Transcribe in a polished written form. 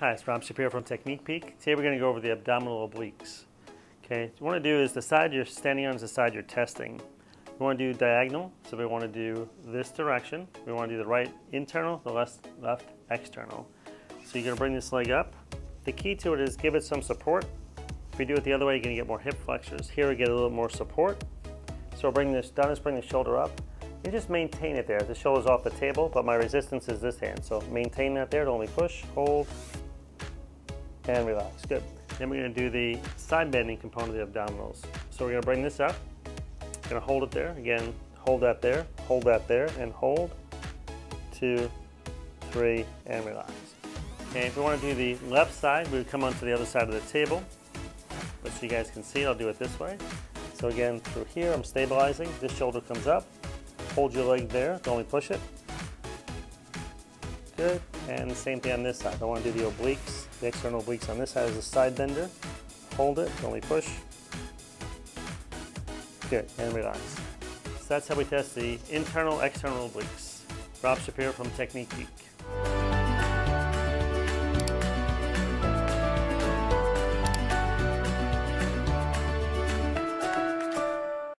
Hi, it's Rob Shapiro from Technique Peek. Today we're going to go over the abdominal obliques. Okay, what you want to do is the side you're standing on is the side you're testing. We want to do diagonal, so we want to do this direction. We want to do the right internal, the left external. So you're going to bring this leg up. The key to it is give it some support. If you do it the other way, you're going to get more hip flexors. Here we get a little more support. So bring this down, just bring the shoulder up. You just maintain it there. The shoulder's off the table, but my resistance is this hand. So maintain that there, don't only push, hold, and relax. Good. Then we're going to do the side bending component of the abdominals. So we're going to bring this up, going to hold it there. Again, hold that there, and hold, 2, 3, and relax. Okay, if we want to do the left side, we would come onto the other side of the table. But so you guys can see, I'll do it this way. So again, through here, I'm stabilizing. This shoulder comes up. Hold your leg there, don't only push it. Good, and the same thing on this side. I want to do the obliques. The external obliques on this side is a side bender. Hold it, only push. Good, and relax. So that's how we test the internal, external obliques. Rob Shapiro from Technique Peek.